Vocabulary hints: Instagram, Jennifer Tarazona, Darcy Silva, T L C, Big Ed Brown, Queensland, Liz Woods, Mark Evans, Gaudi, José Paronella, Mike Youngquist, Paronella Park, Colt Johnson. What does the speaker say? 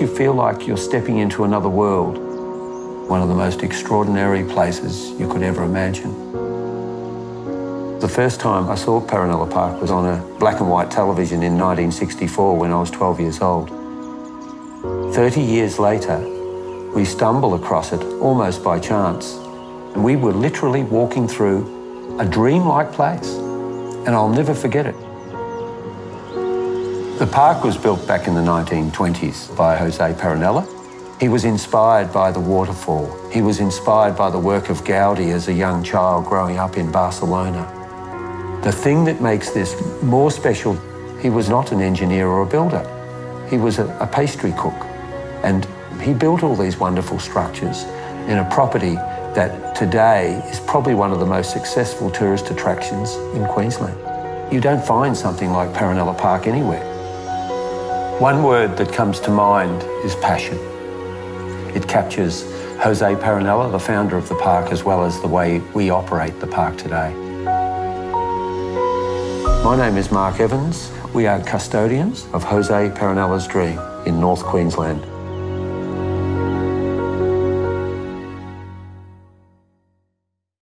You feel like you're stepping into another world, one of the most extraordinary places you could ever imagine. The first time I saw Paronella Park was on a black and white television in 1964 when I was 12 years old. 30 years later, we stumble across it almost by chance, and we were literally walking through a dreamlike place, and I'll never forget it. The park was built back in the 1920s by José Paronella. He was inspired by the waterfall. He was inspired by the work of Gaudi as a young child growing up in Barcelona. The thing that makes this more special, he was not an engineer or a builder. He was a pastry cook, and he built all these wonderful structures in a property that today is probably one of the most successful tourist attractions in Queensland. You don't find something like Paronella Park anywhere. One word that comes to mind is passion. It captures José Paronella, the founder of the park, as well as the way we operate the park today. My name is Mark Evans. We are custodians of José Paronella's dream in North Queensland.